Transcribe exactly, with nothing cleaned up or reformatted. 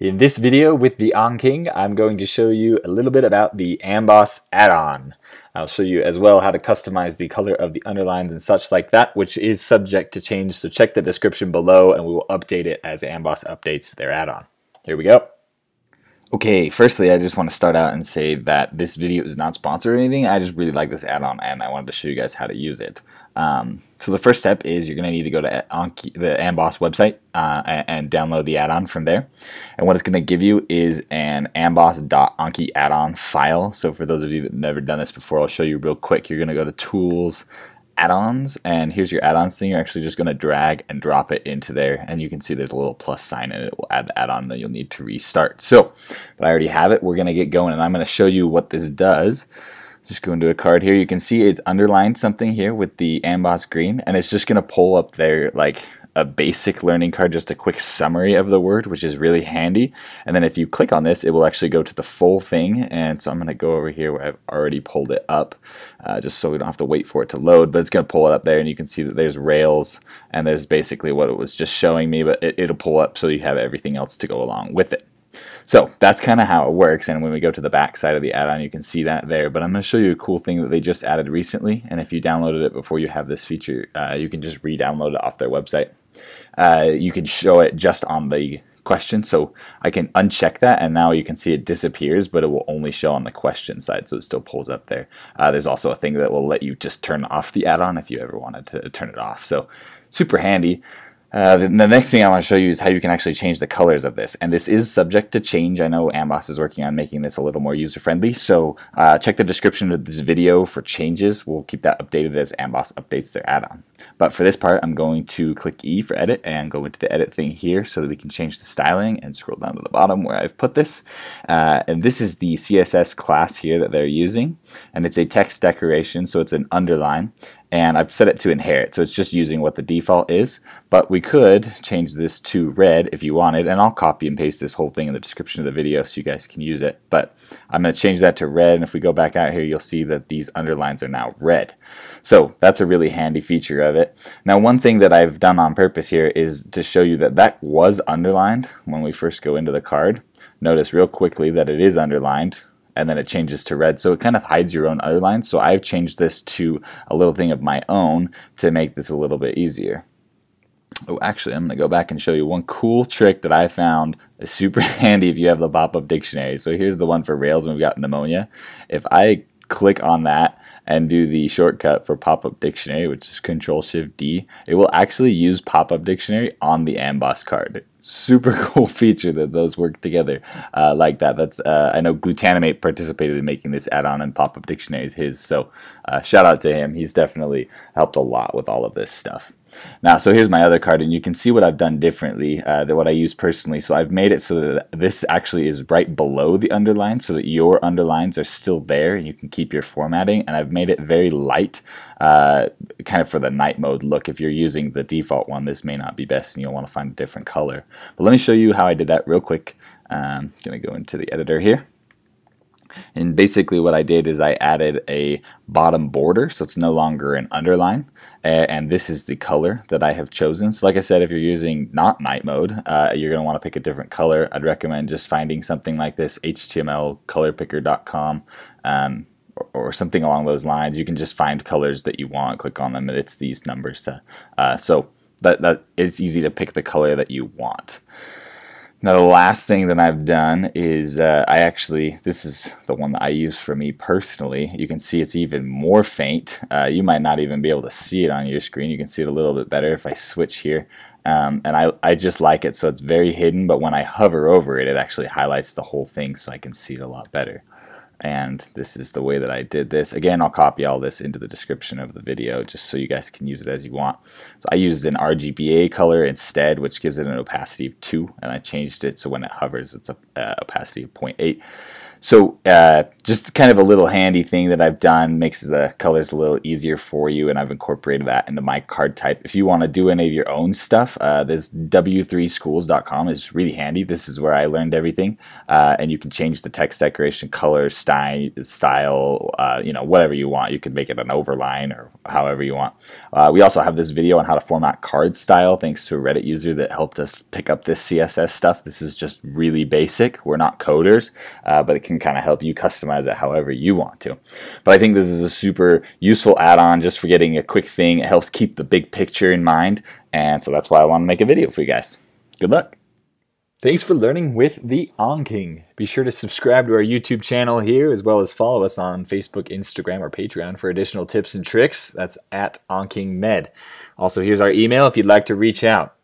In this video with the Anking, I'm going to show you a little bit about the Amboss add-on. I'll show you as well how to customize the color of the underlines and such like that, which is subject to change, so check the description below and we will update it as Amboss updates their add-on. Here we go. Okay, firstly I just want to start out and say that this video is not sponsored or anything. I just really like this add-on and I wanted to show you guys how to use it. Um, so the first step is you're going to need to go to Anki, the Amboss website uh, and, and download the add-on from there. And what it's going to give you is an amboss.anki add-on file. So for those of you that have never done this before, I'll show you real quick. You're going to go to Tools, Add-ons, and here's your add-ons thing. You're actually just going to drag and drop it into there, and you can see there's a little plus sign and it will add the add-on that you'll need to restart. So, but I already have it. We're going to get going, and I'm going to show you what this does. Just go into a card here. You can see it's underlined something here with the Amboss green, and it's just going to pull up there like a basic learning card, just a quick summary of the word, which is really handy. And then if you click on this, it will actually go to the full thing. And so I'm going to go over here where I've already pulled it up, uh, just so we don't have to wait for it to load, but it's going to pull it up there, and you can see that there's Rails and there's basically what it was just showing me, but it, it'll pull up so you have everything else to go along with it. So that's kind of how it works, and when we go to the back side of the add-on, you can see that there. But I'm going to show you a cool thing that they just added recently, and if you downloaded it before you have this feature, uh, you can just re-download it off their website. Uh, you can show it just on the question, so I can uncheck that, and now you can see it disappears, but it will only show on the question side, so it still pulls up there. Uh, there's also a thing that will let you just turn off the add-on if you ever wanted to turn it off, so super handy. Uh, the, the next thing I want to show you is how you can actually change the colors of this, and this is subject to change. I know Amboss is working on making this a little more user-friendly, so uh, check the description of this video for changes. We'll keep that updated as Amboss updates their add-on. But for this part, I'm going to click E for edit and go into the edit thing here so that we can change the styling, and scroll down to the bottom where I've put this. Uh, and this is the C S S class here that they're using, and it's a text decoration, so it's an underline. And I've set it to inherit, so it's just using what the default is, but we could change this to red if you wanted, and I'll copy and paste this whole thing in the description of the video so you guys can use it, but I'm going to change that to red, and if we go back out here, you'll see that these underlines are now red. So that's a really handy feature of it. Now, one thing that I've done on purpose here is to show you that that was underlined when we first go into the card. Notice real quickly that it is underlined, and then it changes to red, so it kind of hides your own underline. So I've changed this to a little thing of my own to make this a little bit easier. Oh, actually, I'm going to go back and show you one cool trick that I found is super handy if you have the pop-up dictionary. So here's the one for Rails, and we've got pneumonia. If I click on that and do the shortcut for pop-up dictionary, which is control shift D, it will actually use pop-up dictionary on the Amboss card. Super cool feature that those work together uh, like that. That's uh, I know Glutanimate participated in making this add-on, and pop-up dictionary is his, so uh, shout out to him. He's definitely helped a lot with all of this stuff. Now, so here's my other card, and you can see what I've done differently uh, than what I use personally. So I've made it so that this actually is right below the underline so that your underlines are still there and you can keep your formatting, and I've made it very light, uh, kind of for the night mode look. If you're using the default one, this may not be best and you'll want to find a different color. But let me show you how I did that real quick. I'm going to go into the editor here. And basically what I did is I added a bottom border, so it's no longer an underline, and this is the color that I have chosen. So like I said, if you're using not night mode, uh, you're going to want to pick a different color. I'd recommend just finding something like this, H T M L color picker dot com, um, or, or something along those lines. You can just find colors that you want, click on them, and it's these numbers. Uh, uh, so that, that it's easy to pick the color that you want. Now, the last thing that I've done is uh, I actually, this is the one that I use for me personally. You can see it's even more faint. Uh, you might not even be able to see it on your screen. You can see it a little bit better if I switch here. Um, and I, I just like it, so it's very hidden, but when I hover over it, it actually highlights the whole thing so I can see it a lot better. And this is the way that I did this. Again, I'll copy all this into the description of the video just so you guys can use it as you want. So I used an R G B A color instead, which gives it an opacity of two, and I changed it so when it hovers, it's a uh, opacity of zero point eight. So uh, just kind of a little handy thing that I've done, makes the colors a little easier for you, and I've incorporated that into my card type. If you want to do any of your own stuff, uh, this w three schools dot com is really handy. This is where I learned everything, uh, and you can change the text decoration, color, style, style uh, you know, whatever you want. You can make it an overline or however you want. Uh, we also have this video on how to format card style, thanks to a Reddit user that helped us pick up this C S S stuff. This is just really basic. We're not coders, uh, but it can can kind of help you customize it however you want to. But I think this is a super useful add-on just for getting a quick thing. It helps keep the big picture in mind, and so that's why I want to make a video for you guys. Good luck. Thanks for learning with the Anking. Be sure to subscribe to our YouTube channel here, as well as follow us on Facebook, Instagram, or Patreon for additional tips and tricks. That's at AnkingMed. Also, here's our email if you'd like to reach out.